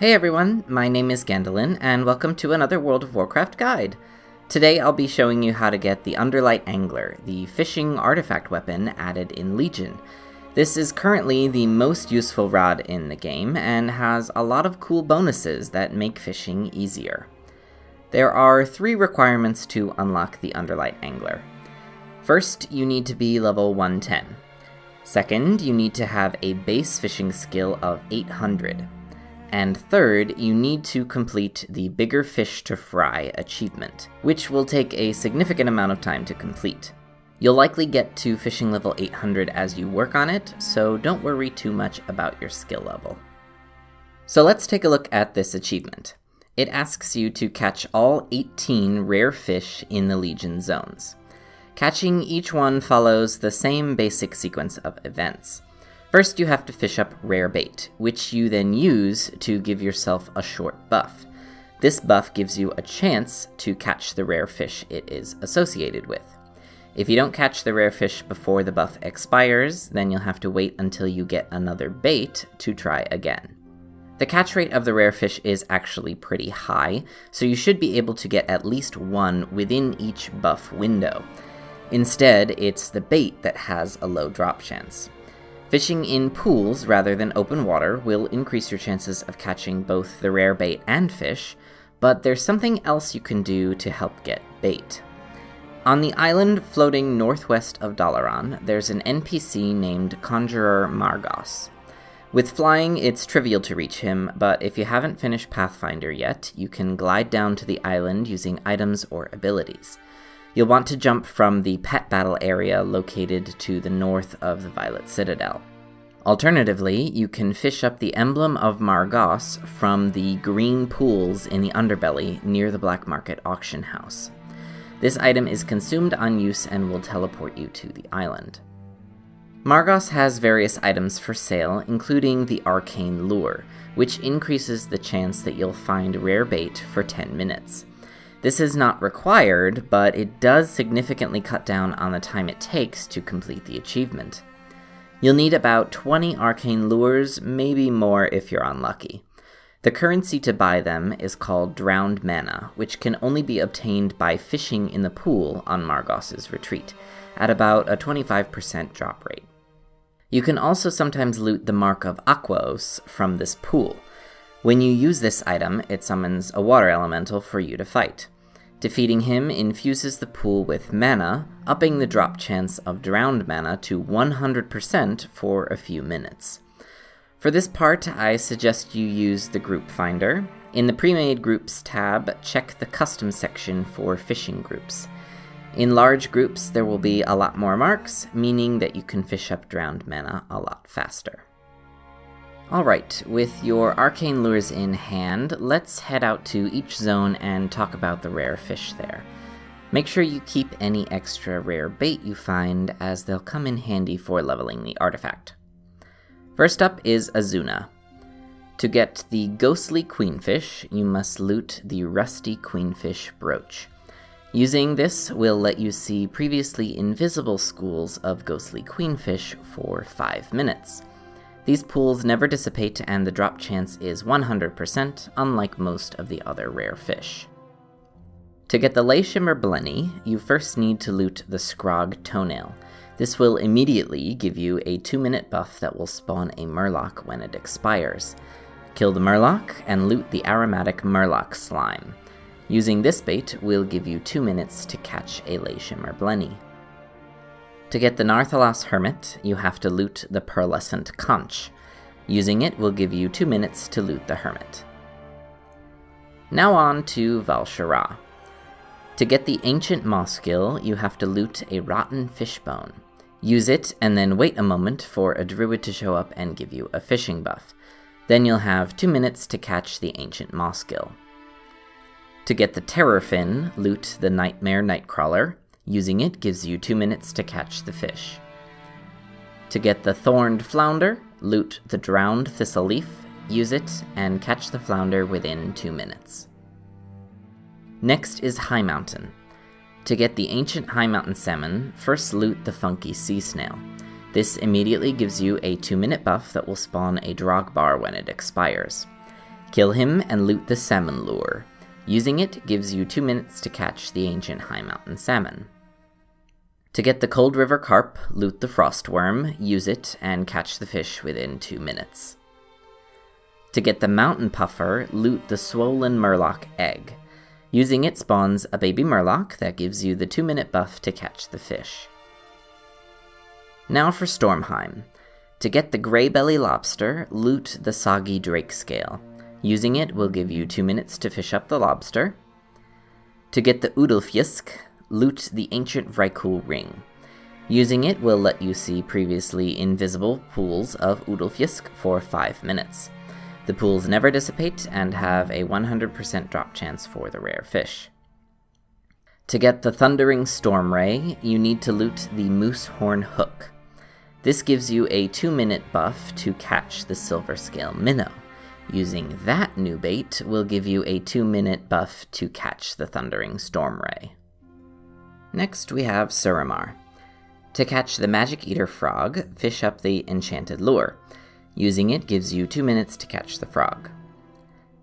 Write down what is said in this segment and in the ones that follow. Hey everyone, my name is Gandalin, and welcome to another World of Warcraft guide! Today I'll be showing you how to get the Underlight Angler, the fishing artifact weapon added in Legion. This is currently the most useful rod in the game, and has a lot of cool bonuses that make fishing easier. There are three requirements to unlock the Underlight Angler. First, you need to be level 110. Second, you need to have a base fishing skill of 800. And third, you need to complete the Bigger Fish to Fry achievement, which will take a significant amount of time to complete. You'll likely get to fishing level 800 as you work on it, so don't worry too much about your skill level. So let's take a look at this achievement. It asks you to catch all 18 rare fish in the Legion zones. Catching each one follows the same basic sequence of events. First, you have to fish up rare bait, which you then use to give yourself a short buff. This buff gives you a chance to catch the rare fish it is associated with. If you don't catch the rare fish before the buff expires, then you'll have to wait until you get another bait to try again. The catch rate of the rare fish is actually pretty high, so you should be able to get at least one within each buff window. Instead, it's the bait that has a low drop chance. Fishing in pools rather than open water will increase your chances of catching both the rare bait and fish, but there's something else you can do to help get bait. On the island floating northwest of Dalaran, there's an NPC named Conjurer Margoss. With flying, it's trivial to reach him, but if you haven't finished Pathfinder yet, you can glide down to the island using items or abilities. You'll want to jump from the pet battle area located to the north of the Violet Citadel. Alternatively, you can fish up the emblem of Margoss from the green pools in the underbelly near the Black Market Auction House. This item is consumed on use and will teleport you to the island. Margoss has various items for sale, including the Arcane Lure, which increases the chance that you'll find rare bait for 10 minutes. This is not required, but it does significantly cut down on the time it takes to complete the achievement. You'll need about 20 arcane lures, maybe more if you're unlucky. The currency to buy them is called Drowned Mana, which can only be obtained by fishing in the pool on Margoss's retreat, at about a 25% drop rate. You can also sometimes loot the Mark of Aquaos from this pool. When you use this item, it summons a water elemental for you to fight. Defeating him infuses the pool with mana, upping the drop chance of Drowned Mana to 100% for a few minutes. For this part, I suggest you use the Group Finder. In the Pre-Made Groups tab, check the Custom section for fishing groups. In large groups, there will be a lot more marks, meaning that you can fish up Drowned Mana a lot faster. Alright, with your arcane lures in hand, let's head out to each zone and talk about the rare fish there. Make sure you keep any extra rare bait you find, as they'll come in handy for leveling the artifact. First up is Azsuna. To get the ghostly queenfish, you must loot the rusty queenfish brooch. Using this will let you see previously invisible schools of ghostly queenfish for 5 minutes. These pools never dissipate, and the drop chance is 100%, unlike most of the other rare fish. To get the Ley Shimmer Blenny, you first need to loot the Scrog Toenail. This will immediately give you a 2-minute buff that will spawn a Murloc when it expires. Kill the Murloc, and loot the aromatic Murloc Slime. Using this bait will give you 2 minutes to catch a Ley Shimmer Blenny. To get the Narthalas Hermit, you have to loot the Pearlescent Conch. Using it will give you 2 minutes to loot the Hermit. Now on to Val'sharah. To get the Ancient Mossgill, you have to loot a Rotten Fishbone. Use it, and then wait a moment for a druid to show up and give you a fishing buff. Then you'll have 2 minutes to catch the Ancient Mossgill. To get the Terrorfin, loot the Nightmare Nightcrawler. Using it gives you 2 minutes to catch the fish. To get the Thorned Flounder, loot the Drowned Thistle Leaf, use it, and catch the flounder within 2 minutes. Next is High Mountain. To get the Ancient High Mountain Salmon, first loot the Funky Sea Snail. This immediately gives you a 2-minute buff that will spawn a Drogbar when it expires. Kill him and loot the salmon lure. Using it gives you 2 minutes to catch the Ancient High Mountain Salmon. To get the Cold River Carp, loot the Frostworm, use it, and catch the fish within 2 minutes. To get the Mountain Puffer, loot the Swollen Murloc Egg. Using it spawns a baby Murloc that gives you the 2-minute buff to catch the fish. Now for Stormheim. To get the Greybelly Lobster, loot the Soggy Drake Scale. Using it will give you 2 minutes to fish up the lobster. To get the Oodlefisk, loot the Ancient Vrykul Ring. Using it will let you see previously invisible pools of Oodlefisk for 5 minutes. The pools never dissipate and have a 100% drop chance for the rare fish. To get the Thundering Storm Ray, you need to loot the Moose Horn Hook. This gives you a 2-minute buff to catch the Silver Scale Minnow. Using that new bait will give you a 2-minute buff to catch the Thundering Storm Ray. Next we have Suramar. To catch the Magic Eater Frog, fish up the Enchanted Lure. Using it gives you 2 minutes to catch the frog.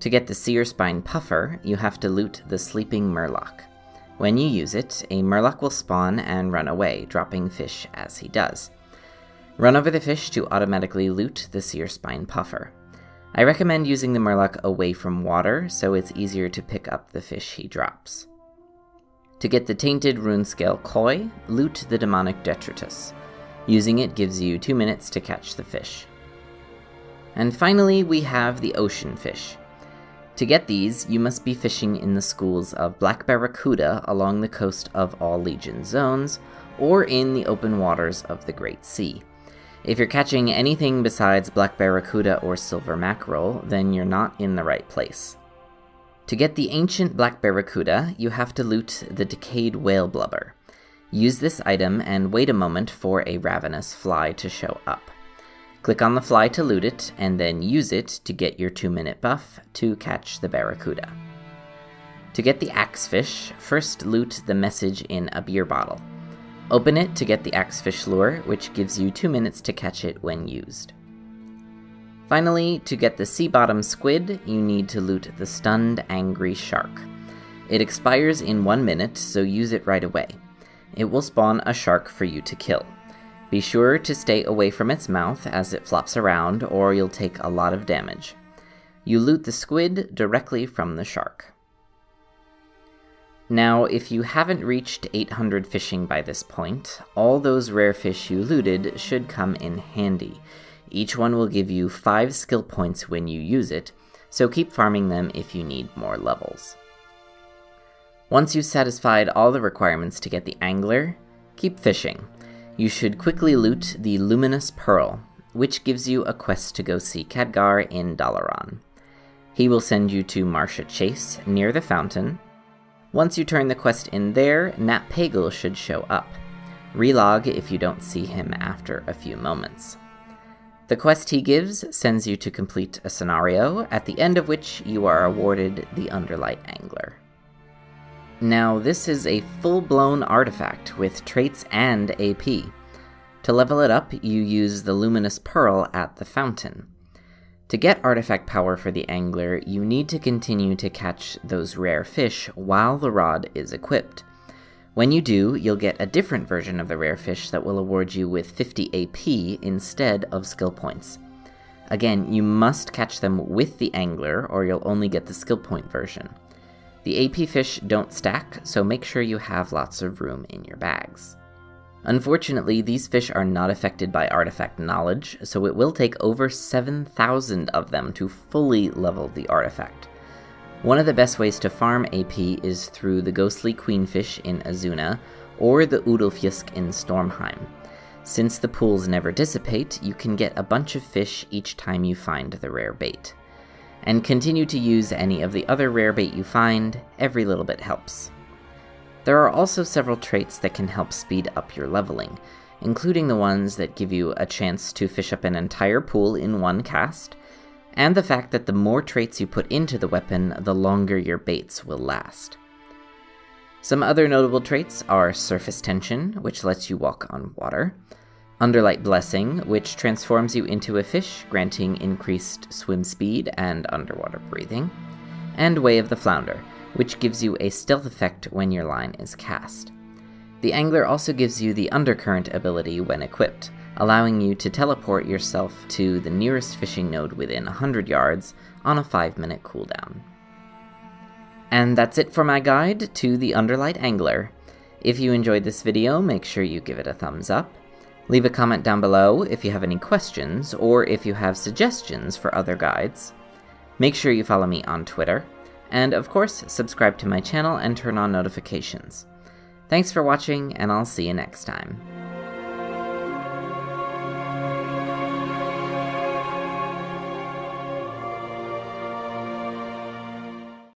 To get the Seerspine Puffer, you have to loot the Sleeping Murloc. When you use it, a Murloc will spawn and run away, dropping fish as he does. Run over the fish to automatically loot the Seerspine Puffer. I recommend using the Murloc away from water, so it's easier to pick up the fish he drops. To get the Tainted Runescale Koi, loot the Demonic Detritus. Using it gives you 2 minutes to catch the fish. And finally, we have the Ocean Fish. To get these, you must be fishing in the schools of Black Barracuda along the coast of all Legion zones, or in the open waters of the Great Sea. If you're catching anything besides Black Barracuda or Silver Mackerel, then you're not in the right place. To get the Ancient Black Barracuda, you have to loot the Decayed Whale Blubber. Use this item and wait a moment for a ravenous fly to show up. Click on the fly to loot it, and then use it to get your 2-minute buff to catch the Barracuda. To get the Axefish, first loot the message in a beer bottle. Open it to get the Axefish lure, which gives you 2 minutes to catch it when used. Finally, to get the Sea Bottom Squid, you need to loot the Stunned Angry Shark. It expires in 1 minute, so use it right away. It will spawn a shark for you to kill. Be sure to stay away from its mouth as it flops around, or you'll take a lot of damage. You loot the squid directly from the shark. Now, if you haven't reached 800 fishing by this point, all those rare fish you looted should come in handy. Each one will give you 5 skill points when you use it, so keep farming them if you need more levels. Once you've satisfied all the requirements to get the angler, keep fishing. You should quickly loot the Luminous Pearl, which gives you a quest to go see Khadgar in Dalaran. He will send you to Marsha Chase, near the fountain. Once you turn the quest in there, Nat Pagel should show up. Relog if you don't see him after a few moments. The quest he gives sends you to complete a scenario, at the end of which you are awarded the Underlight Angler. Now, this is a full-blown artifact with traits and AP. To level it up, you use the Luminous Pearl at the fountain. To get artifact power for the angler, you need to continue to catch those rare fish while the rod is equipped. When you do, you'll get a different version of the rare fish that will award you with 50 AP instead of skill points. Again, you must catch them with the angler, or you'll only get the skill point version. The AP fish don't stack, so make sure you have lots of room in your bags. Unfortunately, these fish are not affected by artifact knowledge, so it will take over 7,000 of them to fully level the artifact. One of the best ways to farm AP is through the Ghostly Queenfish in Azsuna, or the Oodlefisk in Stormheim. Since the pools never dissipate, you can get a bunch of fish each time you find the rare bait. And continue to use any of the other rare bait you find, every little bit helps. There are also several traits that can help speed up your leveling, including the ones that give you a chance to fish up an entire pool in 1 cast, and the fact that the more traits you put into the weapon, the longer your baits will last. Some other notable traits are Surface Tension, which lets you walk on water, Underlight Blessing, which transforms you into a fish, granting increased swim speed and underwater breathing. And Way of the Flounder, which gives you a stealth effect when your line is cast. The Angler also gives you the Undercurrent ability when equipped, allowing you to teleport yourself to the nearest fishing node within 100 yards on a 5-minute cooldown. And that's it for my guide to the Underlight Angler. If you enjoyed this video, make sure you give it a thumbs up. Leave a comment down below if you have any questions or if you have suggestions for other guides. Make sure you follow me on Twitter. And of course, subscribe to my channel and turn on notifications. Thanks for watching, and I'll see you next time.